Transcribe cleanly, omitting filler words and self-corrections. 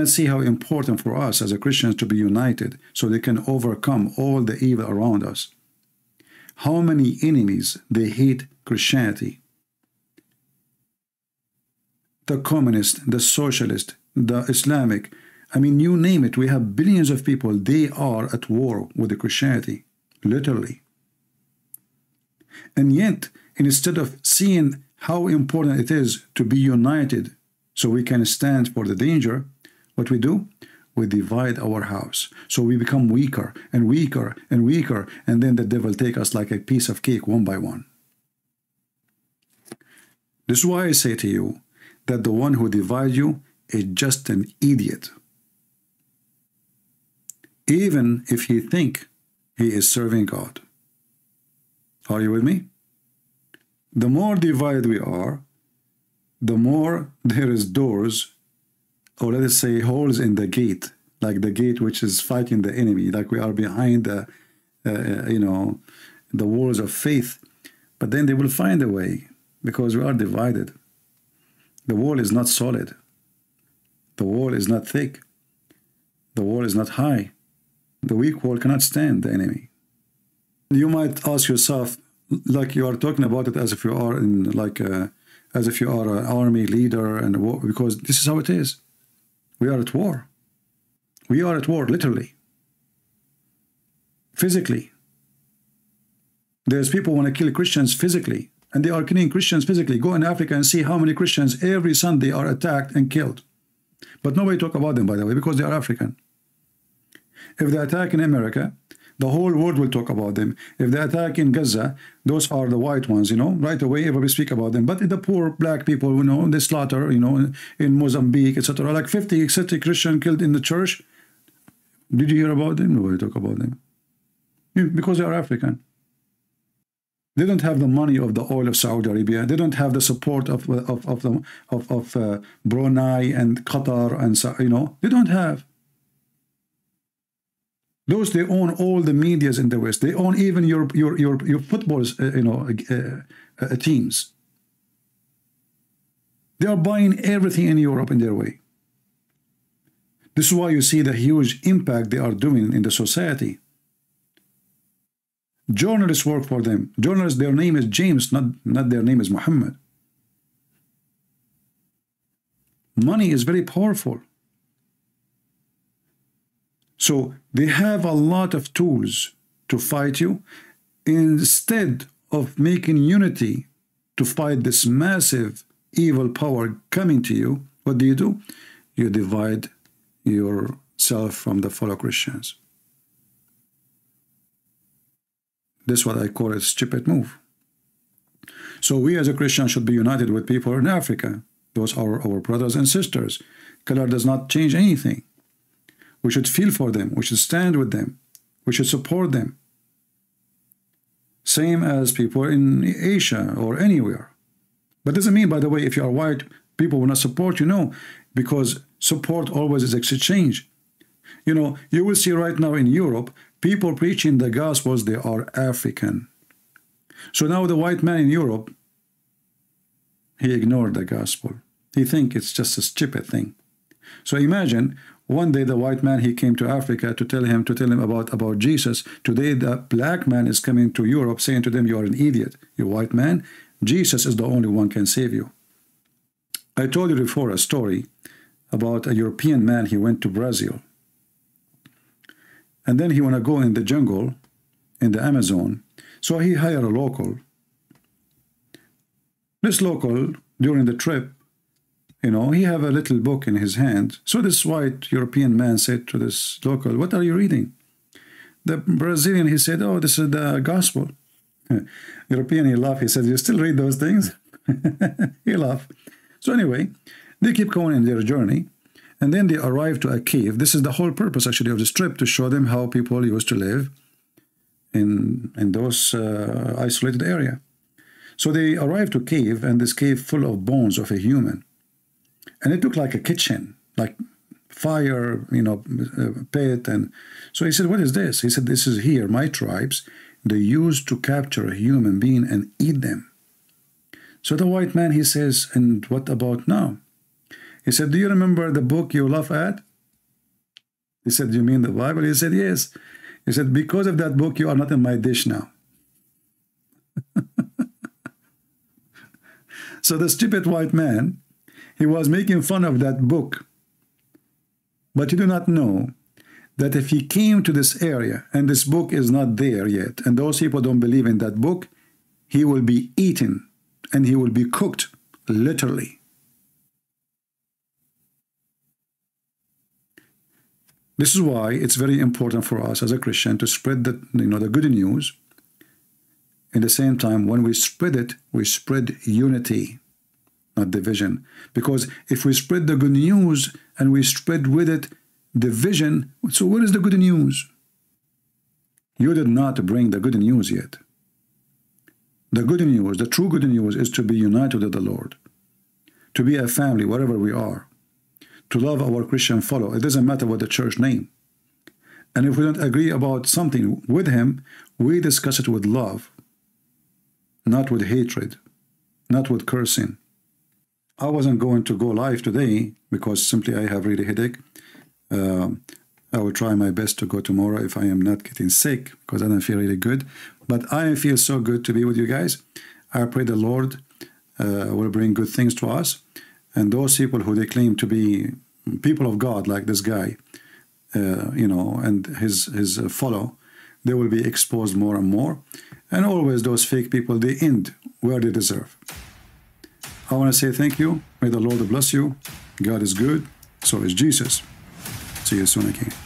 can see how important for us as a Christians to be united so they can overcome all the evil around us. How many enemies they hate Christianity. The communist, the socialist, the Islamic, I mean, you name it, we have billions of people, they are at war with the Christianity, literally. And yet, instead of seeing how important it is to be united so we can stand for the danger, what we do? We divide our house. So we become weaker and weaker and weaker, and then the devil takes us like a piece of cake one by one. This is why I say to you that the one who divides you is just an idiot. Even if he thinks he is serving God. Are you with me? The more divided we are, the more there is doors, or let us say holes in the gate, like the gate which is fighting the enemy, like we are behind the, the walls of faith. But then they will find a way because we are divided. The wall is not solid. The wall is not thick. The wall is not high. The weak wall cannot stand the enemy. You might ask yourself, like you are talking about it as if you are in like a, as if you are an army leader and war, because this is how it is. We are at war. We are at war, literally. Physically. There's people who want to kill Christians physically, and they are killing Christians physically. Go in Africa and see how many Christians every Sunday are attacked and killed. But nobody talk about them, by the way, because they are African. If they attack in America, the whole world will talk about them. If they attack in Gaza, those are the white ones, you know, right away everybody speak about them. But the poor black people, you know, they slaughter, you know, in Mozambique, etc. Like 50 Christians killed in the church. Did you hear about them? Nobody talk about them. Because they are African. They don't have the money of the oil of Saudi Arabia. They don't have the support of Brunei and Qatar and, you know, they don't have. Those, they own all the medias in the West. They own even your football's, teams. They are buying everything in Europe in their way. This is why you see the huge impact they are doing in the society. Journalists work for them. Journalists, their name is James, not their name is Muhammad. Money is very powerful. So they have a lot of tools to fight you instead of making unity to fight this massive evil power coming to you. What do? You divide yourself from the fellow Christians. That's what I call a stupid move. So we as a Christian should be united with people in Africa. Those are our brothers and sisters. Color does not change anything. We should feel for them. We should stand with them. We should support them. Same as people in Asia or anywhere. But doesn't mean, by the way, if you are white, people will not support you. No, because support always is exchange. You know, you will see right now in Europe, people preaching the Gospels, they are African. So now the white man in Europe, he ignored the Gospel. He thinks it's just a stupid thing. So imagine, one day the white man, he came to Africa to tell him about Jesus. Today the black man is coming to Europe saying to them, you are an idiot, you white man. Jesus is the only one can save you. I told you before a story about a European man, he went to Brazil. And then he want to go in the jungle, in the Amazon. So he hired a local. This local, during the trip, you know, he have a little book in his hand. So this white European man said to this local, what are you reading? The Brazilian, he said, oh, this is the gospel. European, he laughed. He said, you still read those things? He laughed. So anyway, they keep going in their journey. And then they arrive to a cave. This is the whole purpose, actually, of this trip, to show them how people used to live in those isolated area. So they arrive to a cave, and this cave full of bones of a human. And it looked like a kitchen, like fire, you know, pit. And so he said, what is this? He said, this is here, my tribes. They used to capture a human being and eat them. So the white man, he says, and what about now? He said, do you remember the book you laugh at? He said, you mean the Bible? He said, yes. He said, because of that book, you are not in my dish now. So the stupid white man, he was making fun of that book. But you do not know that if he came to this area and this book is not there yet, and those people don't believe in that book, he will be eaten and he will be cooked, literally. This is why it's very important for us as a Christian to spread the, the good news. At the same time, when we spread it, we spread unity, not division. Because if we spread the good news and we spread with it division, so what is the good news? You did not bring the good news yet. The good news, the true good news, is to be united with the Lord, to be a family wherever we are, to love our Christian follower. It doesn't matter what the church name. And if we don't agree about something with him, we discuss it with love, not with hatred, not with cursing. I wasn't going to go live today because simply I have really headache. I will try my best to go tomorrow if I am not getting sick, because I don't feel really good. But I feel so good to be with you guys. I pray the Lord will bring good things to us. And those people who they claim to be people of God, like this guy, and his follow, they will be exposed more and more. And always those fake people, they end where they deserve. I want to say thank you. May the Lord bless you. God is good. So is Jesus. See you soon again.